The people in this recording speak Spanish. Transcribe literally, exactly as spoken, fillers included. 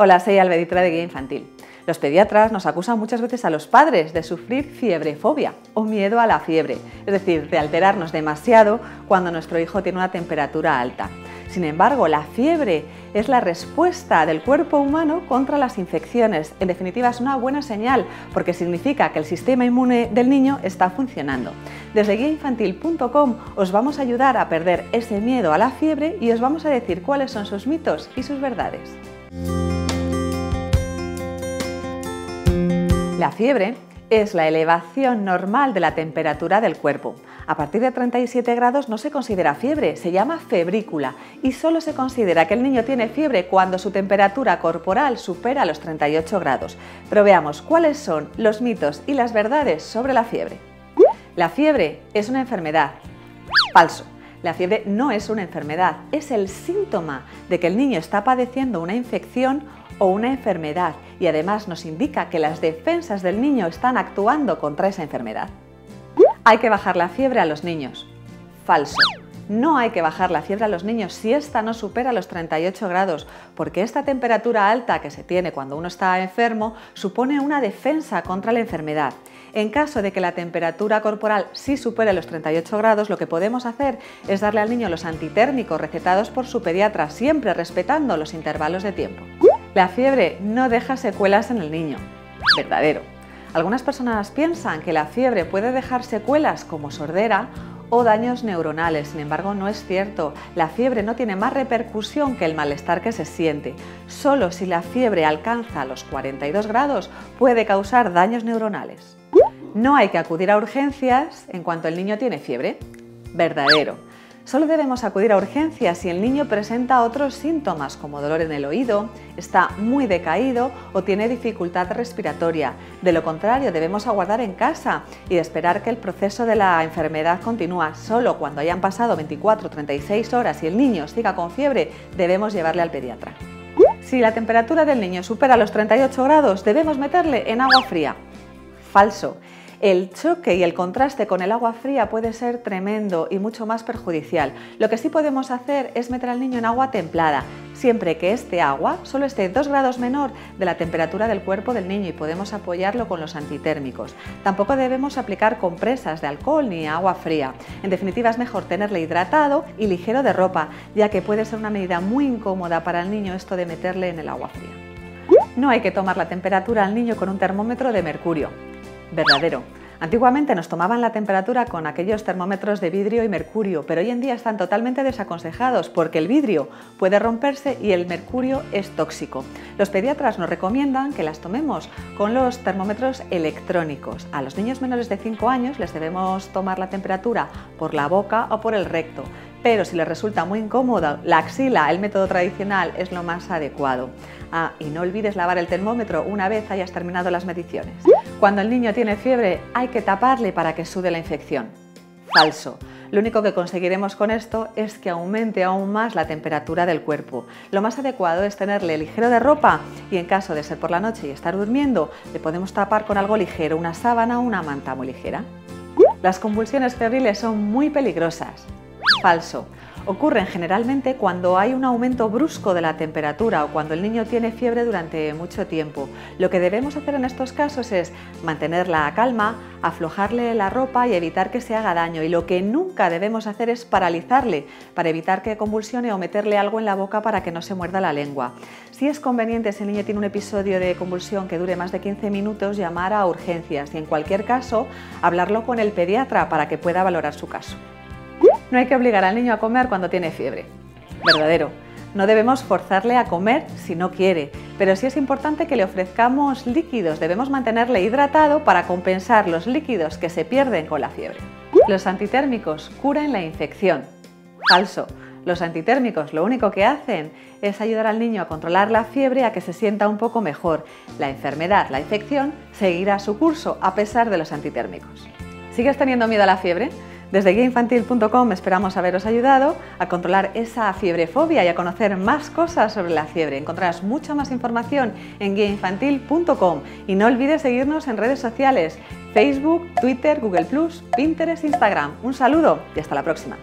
Hola, soy Albeditra de Guía Infantil. Los pediatras nos acusan muchas veces a los padres de sufrir fiebrefobia o miedo a la fiebre, es decir, de alterarnos demasiado cuando nuestro hijo tiene una temperatura alta. Sin embargo, la fiebre es la respuesta del cuerpo humano contra las infecciones. En definitiva, es una buena señal porque significa que el sistema inmune del niño está funcionando. Desde guía infantil punto com os vamos a ayudar a perder ese miedo a la fiebre y os vamos a decir cuáles son sus mitos y sus verdades. La fiebre es la elevación normal de la temperatura del cuerpo. A partir de treinta y siete grados no se considera fiebre, se llama febrícula y solo se considera que el niño tiene fiebre cuando su temperatura corporal supera los treinta y ocho grados. Pero veamos cuáles son los mitos y las verdades sobre la fiebre. La fiebre es una enfermedad. Falso. La fiebre no es una enfermedad, es el síntoma de que el niño está padeciendo una infección o una enfermedad y además nos indica que las defensas del niño están actuando contra esa enfermedad. Hay que bajar la fiebre a los niños. Falso. No hay que bajar la fiebre a los niños si esta no supera los treinta y ocho grados, porque esta temperatura alta que se tiene cuando uno está enfermo supone una defensa contra la enfermedad. En caso de que la temperatura corporal sí supere los treinta y ocho grados, lo que podemos hacer es darle al niño los antitérmicos recetados por su pediatra, siempre respetando los intervalos de tiempo. La fiebre no deja secuelas en el niño. Verdadero. Algunas personas piensan que la fiebre puede dejar secuelas como sordera o daños neuronales. Sin embargo, no es cierto. La fiebre no tiene más repercusión que el malestar que se siente. Solo si la fiebre alcanza los cuarenta y dos grados puede causar daños neuronales. No hay que acudir a urgencias en cuanto el niño tiene fiebre. Verdadero. Solo debemos acudir a urgencias si el niño presenta otros síntomas como dolor en el oído, está muy decaído o tiene dificultad respiratoria. De lo contrario, debemos aguardar en casa y esperar que el proceso de la enfermedad continúe. Solo cuando hayan pasado veinticuatro a treinta y seis horas y el niño siga con fiebre, debemos llevarle al pediatra. Si la temperatura del niño supera los treinta y ocho grados, debemos meterle en agua fría. Falso. El choque y el contraste con el agua fría puede ser tremendo y mucho más perjudicial. Lo que sí podemos hacer es meter al niño en agua templada, siempre que este agua solo esté dos grados menor de la temperatura del cuerpo del niño y podemos apoyarlo con los antitérmicos. Tampoco debemos aplicar compresas de alcohol ni agua fría. En definitiva, es mejor tenerle hidratado y ligero de ropa, ya que puede ser una medida muy incómoda para el niño esto de meterle en el agua fría. No hay que tomar la temperatura al niño con un termómetro de mercurio. Verdadero. Antiguamente nos tomaban la temperatura con aquellos termómetros de vidrio y mercurio, pero hoy en día están totalmente desaconsejados porque el vidrio puede romperse y el mercurio es tóxico. Los pediatras nos recomiendan que las tomemos con los termómetros electrónicos. A los niños menores de cinco años les debemos tomar la temperatura por la boca o por el recto, pero si les resulta muy incómoda la axila, el método tradicional es lo más adecuado. Ah, y no olvides lavar el termómetro una vez hayas terminado las mediciones. Cuando el niño tiene fiebre, hay que taparle para que sude la infección. Falso. Lo único que conseguiremos con esto es que aumente aún más la temperatura del cuerpo. Lo más adecuado es tenerle ligero de ropa y en caso de ser por la noche y estar durmiendo, le podemos tapar con algo ligero, una sábana o una manta muy ligera. Las convulsiones febriles son muy peligrosas. Falso. Ocurren generalmente cuando hay un aumento brusco de la temperatura o cuando el niño tiene fiebre durante mucho tiempo. Lo que debemos hacer en estos casos es mantener la calma, aflojarle la ropa y evitar que se haga daño. Y lo que nunca debemos hacer es paralizarle para evitar que convulsione o meterle algo en la boca para que no se muerda la lengua. Si es conveniente, si el niño tiene un episodio de convulsión que dure más de quince minutos, llamar a urgencias y en cualquier caso hablarlo con el pediatra para que pueda valorar su caso. No hay que obligar al niño a comer cuando tiene fiebre. Verdadero. No debemos forzarle a comer si no quiere, pero sí es importante que le ofrezcamos líquidos. Debemos mantenerle hidratado para compensar los líquidos que se pierden con la fiebre. Los antitérmicos curan la infección. Falso. Los antitérmicos lo único que hacen es ayudar al niño a controlar la fiebre, a que se sienta un poco mejor. La enfermedad, la infección, seguirá su curso a pesar de los antitérmicos. ¿Sigues teniendo miedo a la fiebre? Desde guía infantil punto com esperamos haberos ayudado a controlar esa fiebrefobia y a conocer más cosas sobre la fiebre. Encontrarás mucha más información en guía infantil punto com y no olvides seguirnos en redes sociales, Facebook, Twitter, Google Plus, Pinterest, Instagram. Un saludo y hasta la próxima.